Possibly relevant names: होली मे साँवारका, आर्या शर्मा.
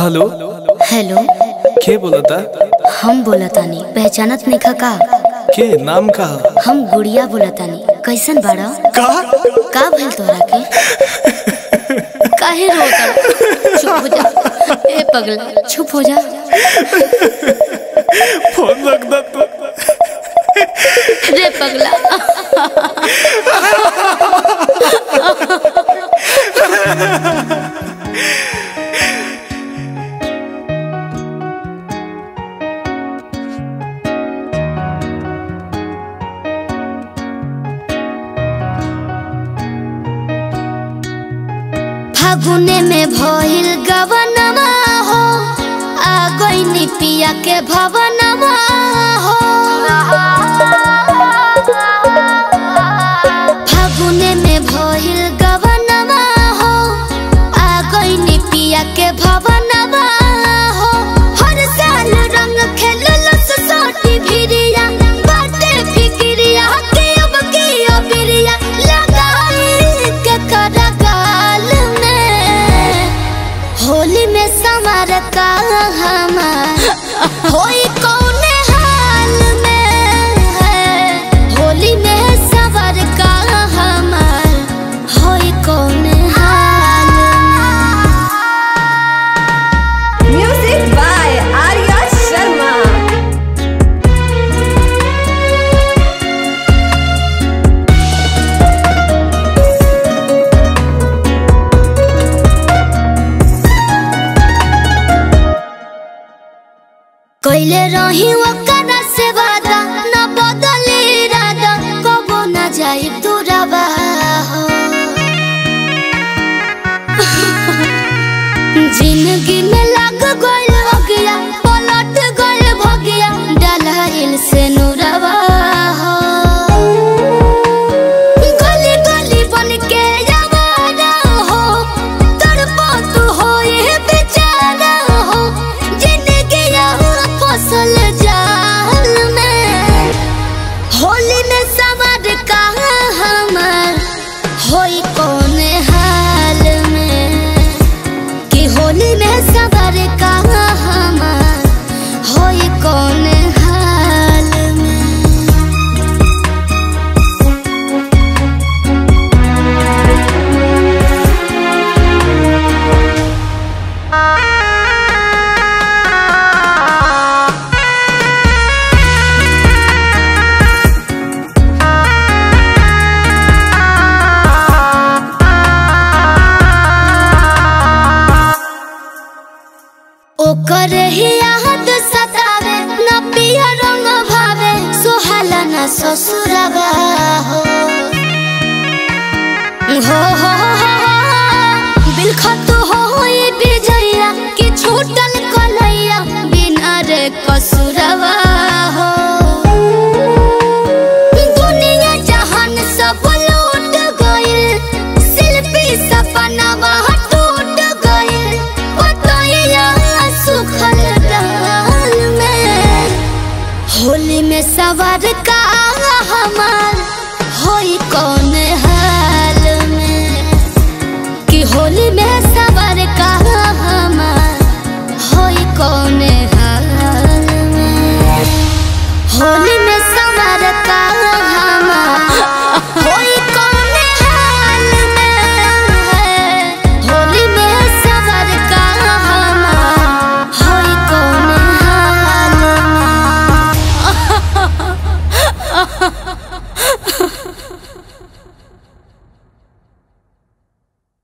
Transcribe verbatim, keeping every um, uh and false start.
Hello hello के बोलता? हम बोलतानी, पहचानत नहीं खा का? के नाम का? हम गुड़िया बोलतानी। कैसन बाड़ा? का का भेल तोरा के? काहे रोता? चुप हो जा ए पगला, चुप हो जा। फोन रख दे तू रे पगला। फागुने में भइल गवनमा हो, आ गइनी पिया के भवनमा हो। फागुने में भइल गवनमा हो, आ गइनी पिया के भवनमा हो। हर साल रंग खेललो सोटी भिरिया, बाटे फिक्रिया के अब के अबिरिया, लगाई के करा होली में साँवारका हमार होई कौने हाल में है। होली में साँवारका हमार होई कौने हाल में। Music by आर्या शर्मा। कइले रही ओकरा से वादा, ना बदली इरादा, कबो ना जाई दूरवा हो। जिंदगी में लग गइल हो गया, पलट गइल भ गया, डलाइल से नूरवा हो। गली गली बन के आवारा हो, तड़प तू होए बेचारा हो। जिंदगी फसल जाल में, होली में साँवारका हमार होई कौने हाल में। कि होली में साँवारका हमार होई कौने हाल में। ओकर ही याद सतावे, ना पिया रंग भावे, सोहाला ना ससुरवा हो। हो हो हो हो बिलखत हो।